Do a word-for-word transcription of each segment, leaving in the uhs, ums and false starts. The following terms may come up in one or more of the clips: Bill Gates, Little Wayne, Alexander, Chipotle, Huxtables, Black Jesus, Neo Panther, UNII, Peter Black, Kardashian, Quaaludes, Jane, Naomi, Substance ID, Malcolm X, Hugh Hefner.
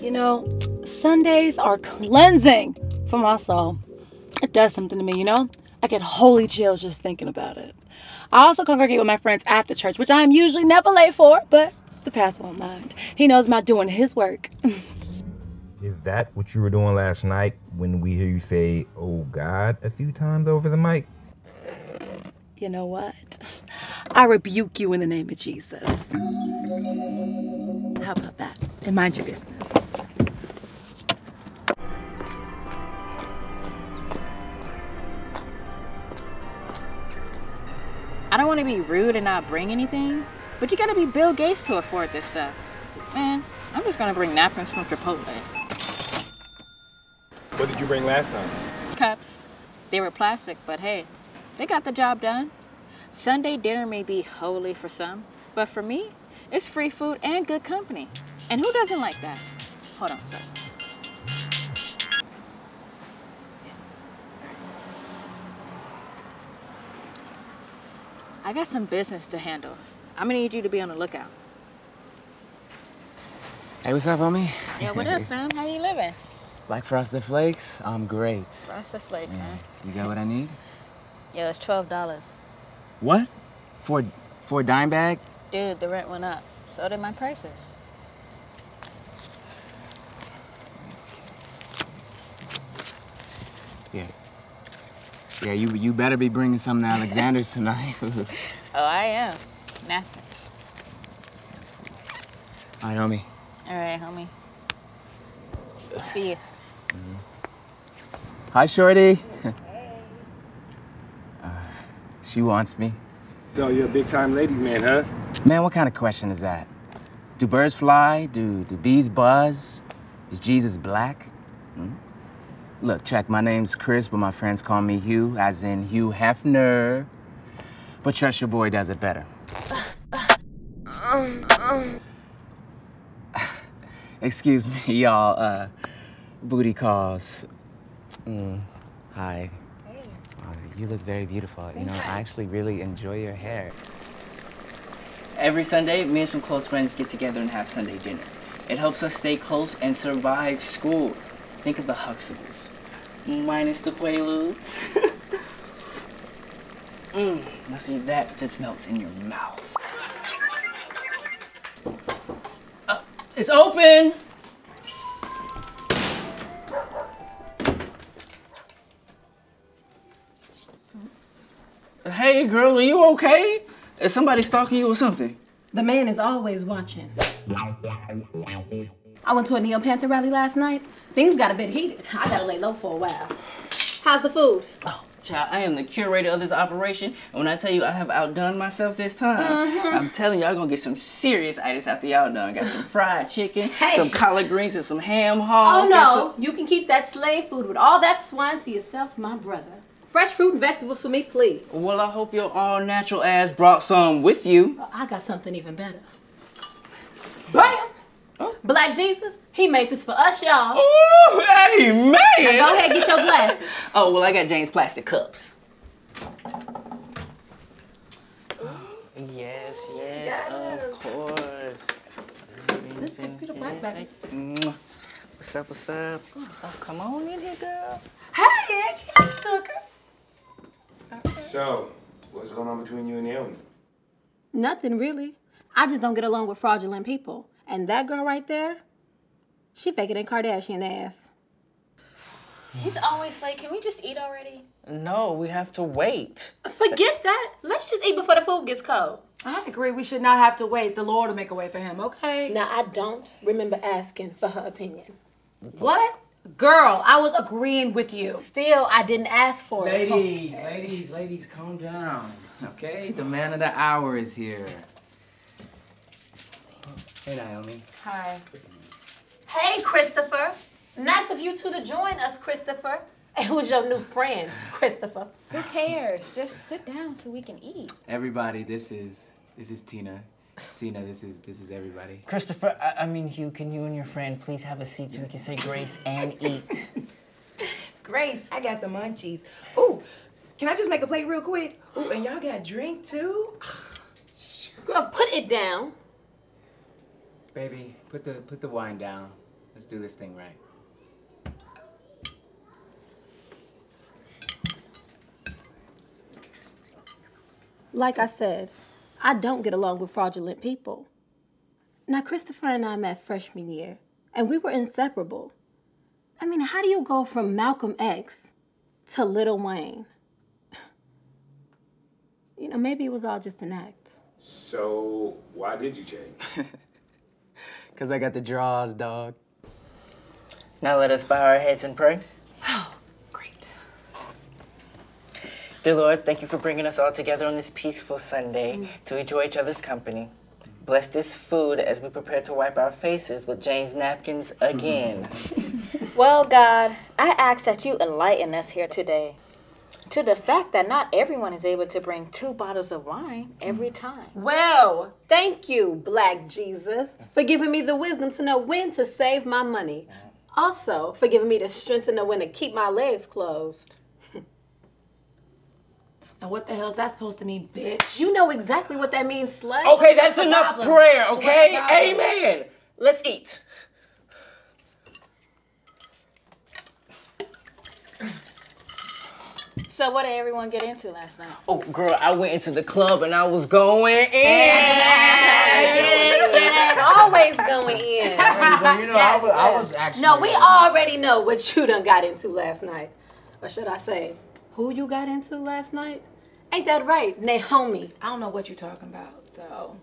You know, Sundays are cleansing for my soul. It does something to me, you know? I get holy chills just thinking about it. I also congregate with my friends after church, which I am usually never late for, but the pastor won't mind. He knows I'm doing his work. Is that what you were doing last night when we hear you say, oh God, a few times over the mic? You know what? I rebuke you in the name of Jesus. How about that? And mind your business. I don't want to be rude and not bring anything, but you gotta be Bill Gates to afford this stuff. Man, I'm just gonna bring napkins from Chipotle. What did you bring last time? Cups. They were plastic, but hey, they got the job done. Sunday dinner may be holy for some, but for me, it's free food and good company. And who doesn't like that? Hold on a second. I got some business to handle. I'm gonna need you to be on the lookout. Hey, what's up, homie? Yeah, what up, fam? How you living? Like Frosted Flakes? I'm great. Frosted Flakes, yeah. Huh? You got what I need? Yo, it's twelve dollars. What? For, for a dime bag? Dude, the rent went up. So did my prices. Yeah. Yeah, you you better be bringing something to Alexander's tonight. Oh, I am. Napkins. All right, homie. All right, homie. See you. Mm-hmm. Hi, Shorty. Hey. Uh, she wants me. So you're a big-time ladies man, huh? Man, what kind of question is that? Do birds fly? Do, do bees buzz? Is Jesus black? Hmm? Look, check, my name's Chris, but my friends call me Hugh, as in Hugh Hefner. But trust your boy does it better. Excuse me, y'all. Uh, booty calls. Mm. Hi. Hey. Uh, you look very beautiful. You know, I actually really enjoy your hair. Every Sunday, me and some close friends get together and have Sunday dinner. It helps us stay close and survive school. Think of the Huxtables, minus the Quaaludes. Mmm, now see, that just melts in your mouth. Uh, it's open! Hey, girl, are you okay? Is somebody stalking you or something? The man is always watching. I went to a Neo Panther rally last night. Things got a bit heated. I gotta lay low for a while. How's the food? Oh, child, I am the curator of this operation. And when I tell you I have outdone myself this time, mm-hmm. I'm telling y'all gonna get some serious itis after y'all done. Got some fried chicken, hey. Some collard greens, and some ham hog. Oh no, some... you can keep that slave food with all that swine to yourself, my brother. Fresh fruit and vegetables for me, please. Well, I hope your all-natural ass brought some with you. I got something even better. Bam! Oh. Black Jesus, he made this for us, y'all. Ooh, hey, man! Now go ahead, get your glasses. Oh, well, I got Jane's plastic cups. Yes, yes, yes. Of course. This is Peter Black, baby. What's up, what's up? Oh, come on in here, girl. Hey, it's your sucker. Okay. So, what's going on between you and Naomi? Nothing, really. I just don't get along with fraudulent people. And that girl right there, she faking a Kardashian ass. He's always like, can we just eat already? No, we have to wait. Forget that. Let's just eat before the food gets cold. I agree. We should not have to wait. The Lord will make a way for him, okay? Now, I don't remember asking for her opinion. What? Girl, I was agreeing with you. Still, I didn't ask for it. Ladies, ladies, ladies, calm down, okay? The man of the hour is here. Hey, Naomi. Hi. Hey, Christopher. Nice of you two to join us, Christopher. And who's your new friend, Christopher? Who cares? Just sit down so we can eat. Everybody, this is this is Tina. Tina, this is this is everybody. Christopher, I, I mean Hugh, can you and your friend please have a seat so we can say grace and eat? Grace, I got the munchies. Ooh, can I just make a plate real quick? Ooh, and y'all got drink too? Girl, put it down. Baby, put the put the wine down. Let's do this thing right. Like I said, I don't get along with fraudulent people. Now, Christopher and I met freshman year, and we were inseparable. I mean, how do you go from Malcolm X to Little Wayne? You know, maybe it was all just an act. So, why did you change? Because I got the draws, dog. Now let us bow our heads and pray. Dear Lord, thank you for bringing us all together on this peaceful Sunday mm. to enjoy each other's company. Bless this food as we prepare to wipe our faces with Jane's napkins again. Well, God, I ask that you enlighten us here today to the fact that not everyone is able to bring two bottles of wine every time. Well, thank you, Black Jesus, for giving me the wisdom to know when to save my money. Also, for giving me the strength to know when to keep my legs closed. And what the hell is that supposed to mean, bitch? You know exactly what that means, slut. Okay, that's, that's enough problem. Prayer, okay? Amen. Let's eat. So what did everyone get into last night? Oh, girl, I went into the club and I was going in. Yes, yes, always going in. You know, yes, I, was, I was actually... No, we already know what you done got into last night. Or should I say... Who you got into last night? Ain't that right, Naomi? I don't know what you're talking about, so.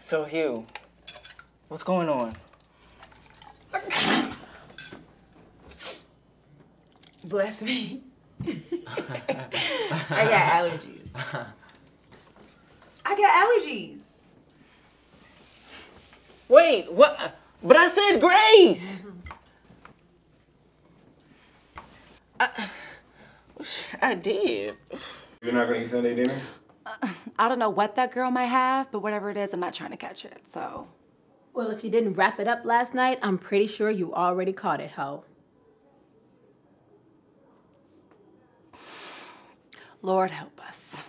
So, Hugh, what's going on? Bless me. I got allergies. I got allergies. Wait, what? But I said Grace. I, I did. You're not gonna eat Sunday dinner? Uh, I don't know what that girl might have, but whatever it is, I'm not trying to catch it, so. Well, if you didn't wrap it up last night, I'm pretty sure you already caught it, ho. Lord help us.